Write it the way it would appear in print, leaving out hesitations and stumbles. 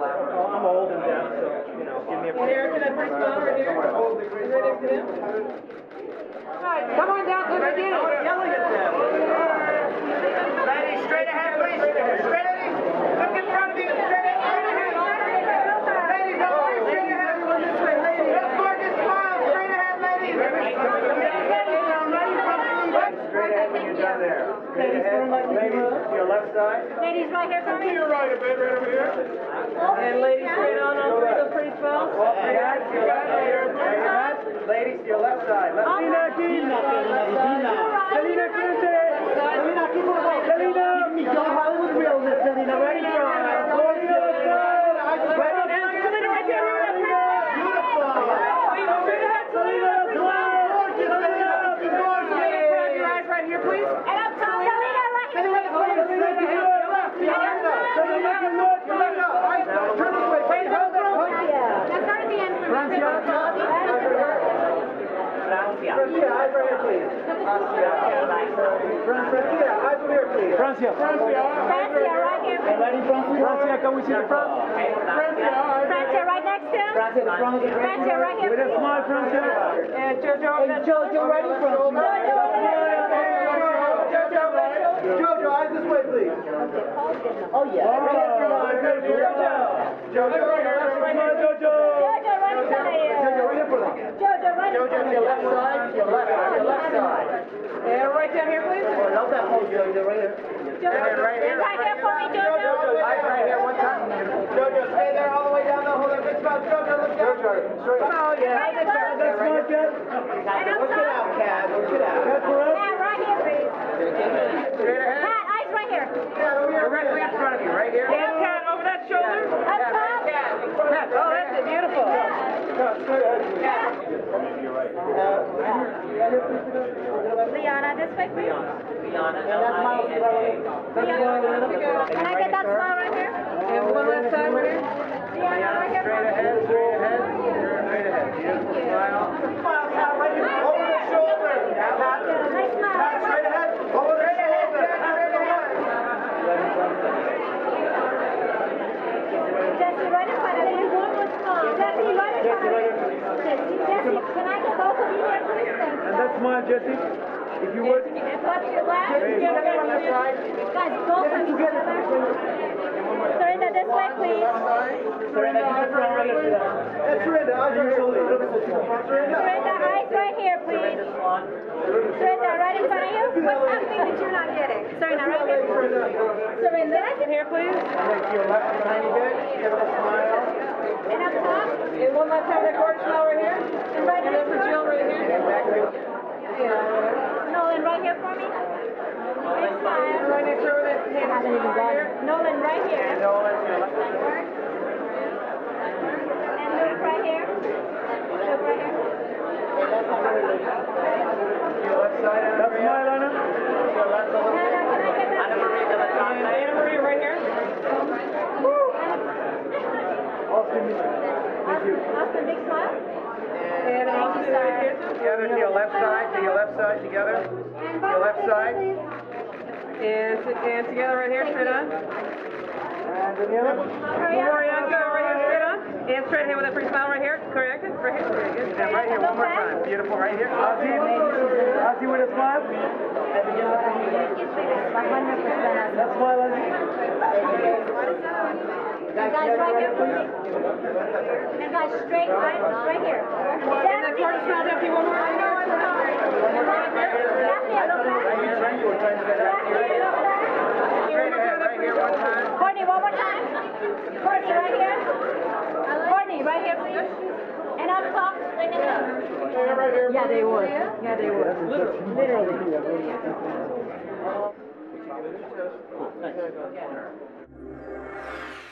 like, oh, I'm old and deaf, so, you know, give me a break. Eric, can I bring Mom right here? Is right next to him? All right, come on down to the beginning. I'm yelling at them. Ladies, straight ahead, please. Straight ahead. Look in front of you. Straight ahead. Ladies, always straight ahead. Everyone this way, ladies. Let's go and smile. Straight ahead, ladies. Straight ahead when you're down there. Ladies, your left side. Ladies, right here, come to your right a bit, right over here. And ladies, straight on through the pretty swells. Guys, you got it. Ladies, to your left side. Selena Quinta. Selena Quinta. Selena Quinta. Selena. Your Hollywood realness, Selena. Ready to run. Ready to run. Ready now, Selena, right there. Beautiful. Selena, grab your eyes right here, please. And up top, Selena. Francia, can we see the front? Francia, right next to him. Francia, right here. With a smile, Francia. And JoJo, right in front. JoJo, eyes this way, please. Oh, yeah. JoJo, right here. JoJo, right side. JoJo, right here for them. JoJo, right here. JoJo, to your left side. Your left side. And right down here, please. Oh, not that pole, JoJo, right here. JoJo, right here. Right here for me, JoJo. Eyes right here, one time. JoJo, stay there all the way down the hole. It's about JoJo, look down. JoJo, oh, yeah. That's not good. Look it out, Kat. Look it out. Kat, right here, please. Straight ahead. Pat, eyes right here. Yeah, over here. Directly in front of you, right here. And Pat, over that shoulder. Up top. Pat, oh, that's it. Beautiful. Straight ahead. Pat. Liana, this way, please. Liana. Can I get that smile right here? And one last time right here. Liana, right here. Straight ahead, straight ahead. Straight ahead. Beautiful smile. Smile, Pat, right here. Over the shoulder. Nice smile. Pat, straight ahead. Over the shoulder. Jesse, right in front of him. One was small. Jesse, right in front of him. Jesse, can I get both of you here, please? And that's mine, Jesse. If you would. What's your last? Guys, go from each other. Serinda, this way, please. Serinda, eyes right here. Serinda, eyes right here, please. Serinda, right in front of you. What's happening that you're not getting? Serinda, right here. Serinda, in here, please. And up top. And one last time, that gorgeous flower here. And right here for Jill, right here. Nolan, right here for me. Big smile. Right next to that table right here. Nolan, right here. And Luke, right here. Luke, right here. That's mine, Anna. Anna, can I get that? Anna Maria, right here. Austin, big smile. And Austin, right here, together to your left side, together, to your left side, and together right here, straight on. And Daniela. Marianne, go right here, straight on. And straight here with a free smile right here, correct? Right here, very good. And right here, one more time, beautiful, right here. Aussie with a smile. That's why I love you. Guys, right here, and guys, straight right, right here. And the card's not empty one more time. Courtney, one more time. Courtney, right here. Courtney, right here, please. And up top, right here. Yeah, they would. Yeah, they would. Literally.